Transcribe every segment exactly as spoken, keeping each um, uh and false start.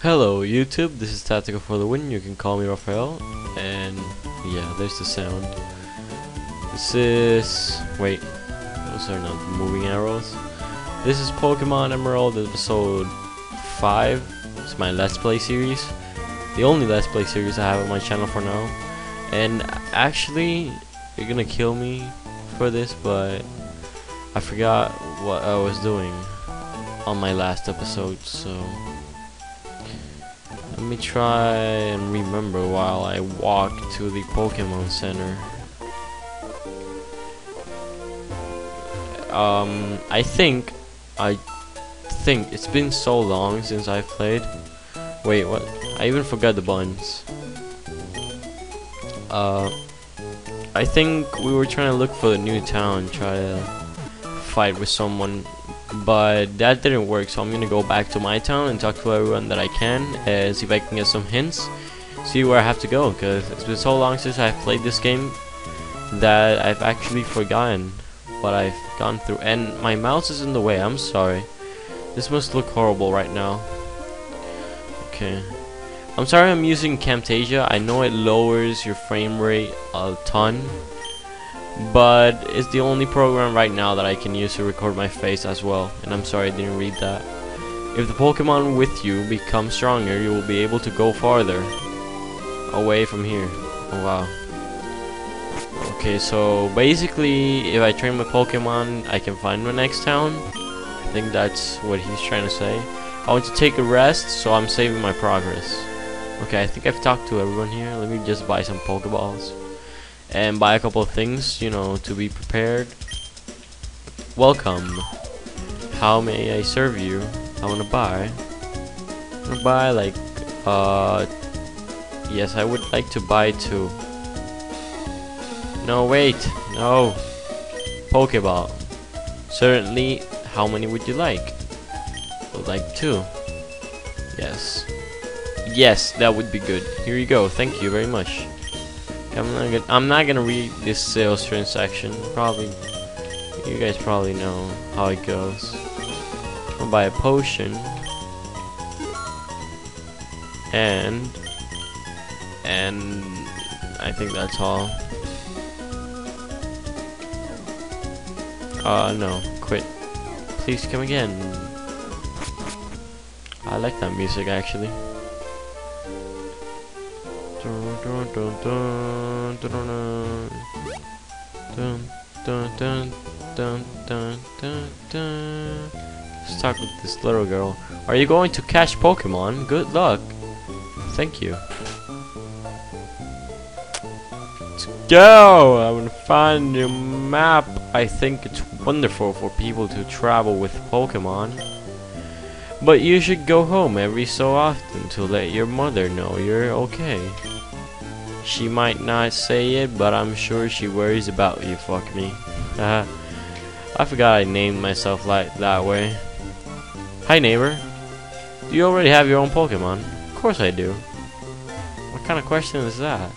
Hello YouTube, this is Tactical for the Win, you can call me Raphael, and yeah, there's the sound. This is... wait, those are not moving arrows. This is Pokemon Emerald episode five, it's my Let's Play series. The only Let's Play series I have on my channel for now. And actually, you're gonna kill me for this, but I forgot what I was doing on my last episode, so... let me try and remember while I walk to the Pokemon Center. Um, I think, I think it's been so long since I've played. Wait, what? I even forgot the buttons. Uh, I think we were trying to look for a new town, try to fight with someone. But that didn't work, so I'm gonna go back to my town and talk to everyone that I can and see if I can get some hints, see where I have to go, because it's been so long since I've played this game that I've actually forgotten what I've gone through. And my mouse is in the way, I'm sorry. This must look horrible right now. Okay, I'm sorry I'm using Camtasia. I know it lowers your frame rate a ton, but it's the only program right now that I can use to record my face as well, and I'm sorry I didn't read that. If the Pokemon with you become stronger, you will be able to go farther away from here. Oh wow. Okay, so basically if I train my Pokemon I can find my next town. I think that's what he's trying to say. I want to take a rest, so I'm saving my progress. Okay, I think I've talked to everyone here. Let me just buy some Pokeballs and buy a couple of things, you know, to be prepared. Welcome. How may I serve you? I want to buy. I want to buy like, uh, yes, I would like to buy two. No, wait, no. Pokeball. Certainly. How many would you like? I would like two. Yes. Yes, that would be good. Here you go. Thank you very much. I'm not gonna, I'm not gonna read this sales transaction. Probably, you guys probably know how it goes. I'll buy a potion and and I think that's all. Uh, no, quit. Please come again. I like that music actually. Dun, dun, dun, dun, dun, dun, dun, dun, dun. Let's talk with this little girl. Are you going to catch Pokemon? Good luck. Thank you. Let's go! I'm gonna find a new map. I think it's wonderful for people to travel with Pokemon, but you should go home every so often to let your mother know you're okay. She might not say it, but I'm sure she worries about you. Fuck me. Uh, I forgot I named myself like that way. Hi neighbor. Do you already have your own Pokemon? Of course I do. What kind of question is that?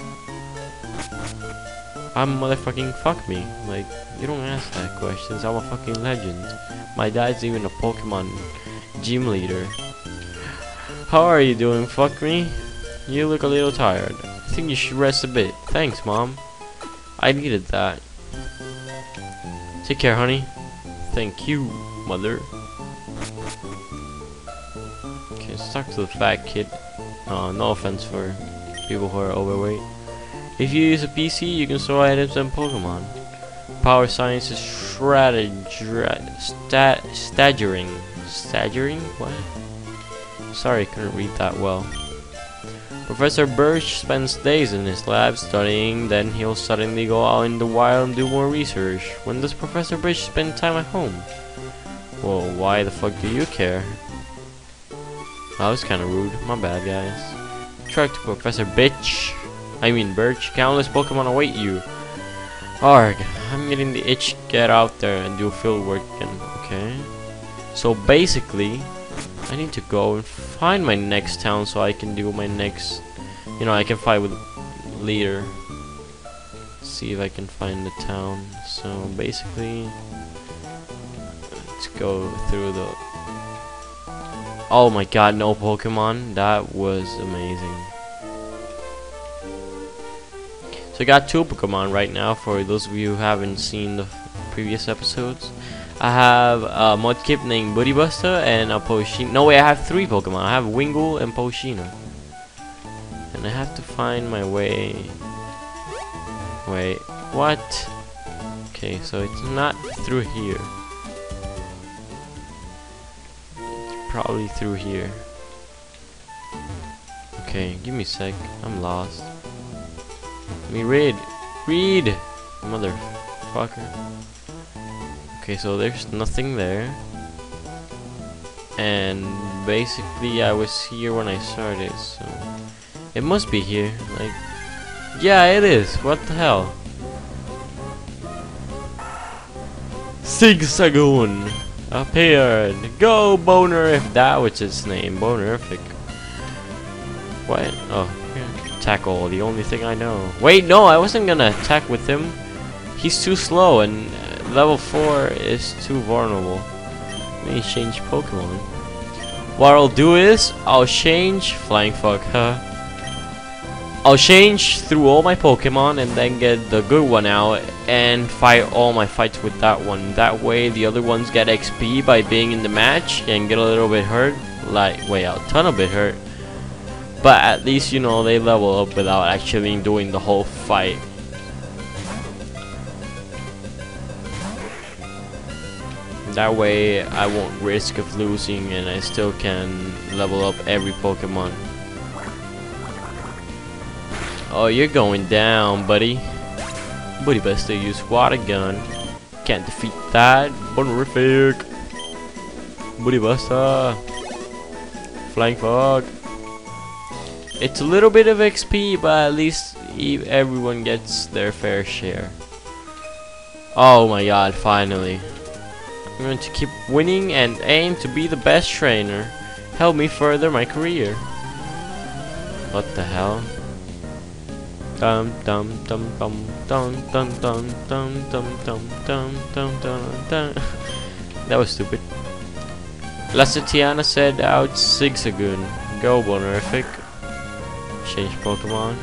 I'm motherfucking fuck me. Like, you don't ask that questions. I'm a fucking legend. My dad's even a Pokemon gym leader. How are you doing, fuck me? You look a little tired. I think you should rest a bit. Thanks, Mom. I needed that. Take care, honey. Thank you, Mother. Okay, let's talk to the fat kid. Uh, no offense for people who are overweight. If you use a P C, you can store items and Pokemon. Power science is stat staggering. Staggering? What? Sorry, I couldn't read that well. Professor Birch spends days in his lab studying, then he'll suddenly go out in the wild and do more research. When does Professor Birch spend time at home? Well, why the fuck do you care? That was kinda rude, my bad guys. Track to Professor Bitch. I mean Birch, countless Pokemon await you. Arg, I'm getting the itch, get out there and do field work again, okay? So basically, I need to go and find my next town so I can do my next, you know, I can fight with leader. See if I can find the town. So basically, let's go through the Oh my god, no Pokemon. That was amazing. So I got two Pokemon right now, for those of you who haven't seen the previous episodes. I have a Mudkip named Bootybuster and a Poshina. No, wait, I have three Pokemon. I have Wingull and Poshina. And I have to find my way. Wait, what? Okay, so it's not through here. It's probably through here. Okay, give me a sec. I'm lost. Let me read. Read! Motherfucker. Okay, so there's nothing there. And basically I was here when I started, so it must be here. Like, yeah, it is. What the hell? Zigzagoon appeared. Go Bonerific. That was its name. Bonerific. What? Oh, here. Tackle. The only thing I know. Wait, no, I wasn't gonna attack with him. He's too slow, and level four is too vulnerable. Let me change Pokemon. What I'll do is I'll change Flying Fuck. Huh. I'll change through all my Pokemon and then get the good one out and fight all my fights with that one. That way the other ones get X P by being in the match and get a little bit hurt, like, wait, a ton of bit hurt. But at least, you know, they level up without actually doing the whole fight. That way I won't risk of losing and I still can level up every Pokemon. Oh, you're going down, buddy. Bootybuster used water gun. Can't defeat that. Bonerific. Bootybuster. Flying Fuck. It's a little bit of X P, but at least everyone gets their fair share. Oh my god, finally. I'm going to keep winning and aim to be the best trainer. Help me further my career. What the hell? Dum dum dum dum dum dum dum dum dum dum dum dum dum dum. That was stupid. Lasatiana said out Zigzagoon. Go Bonerific. Change Pokemon.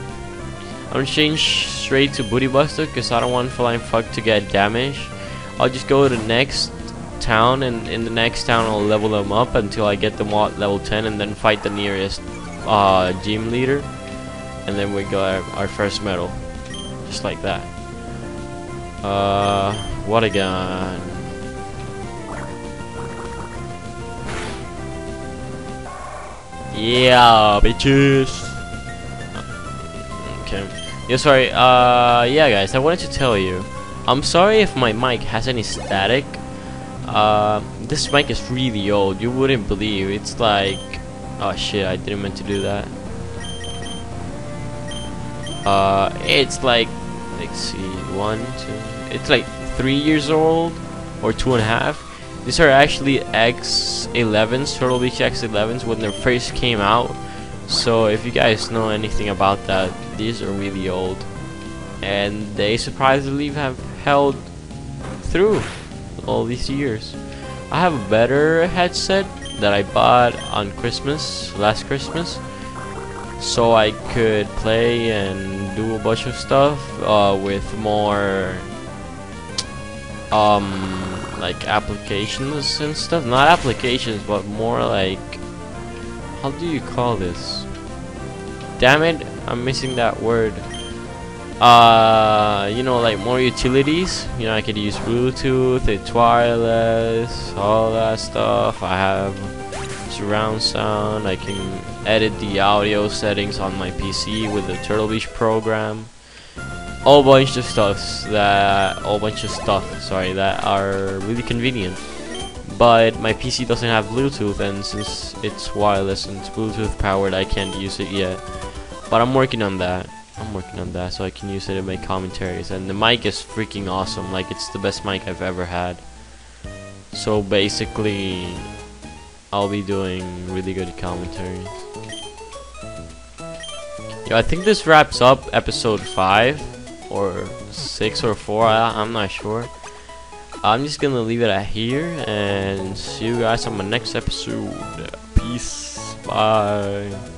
I'm gonna change straight to Bootybuster because I don't want Flying Fuck to get damaged. I'll just go to the next town, and in the next town I'll level them up until I get them at level ten and then fight the nearest uh, gym leader. And then we got our, our first medal, just like that. Uh, what a gun! Yeah, bitches. Okay. Yeah, sorry. Uh, yeah, guys, I wanted to tell you. I'm sorry if my mic has any static. Uh, this mic is really old. You wouldn't believe. It's like, oh shit, I didn't mean to do that. Uh, it's like, let's see, one, two, it's like three years old or two and a half. These are actually X elevens, Turtle Beach X elevens when they first came out. So if you guys know anything about that, these are really old. And they surprisingly have held through all these years. I have a better headset that I bought on Christmas, last Christmas. So I could play and do a bunch of stuff uh, with more um, like applications and stuff. Not applications, but more like, how do you call this? Damn it, I'm missing that word. Uh, you know, like more utilities. You know, I could use Bluetooth, it's wireless, all that stuff. I have surround sound. I can edit the audio settings on my P C with the Turtle Beach program. All bunch of stuffs that, all bunch of stuff. Sorry, that are really convenient. But my P C doesn't have Bluetooth, and since it's wireless and it's Bluetooth powered, I can't use it yet. But I'm working on that. I'm working on that so I can use it in my commentaries. And the mic is freaking awesome. Like, it's the best mic I've ever had. So basically, I'll be doing really good commentaries. Yeah, I think this wraps up episode five or six or four, I, I'm not sure. I'm just gonna leave it at here and see you guys on my next episode. Peace. He's fine.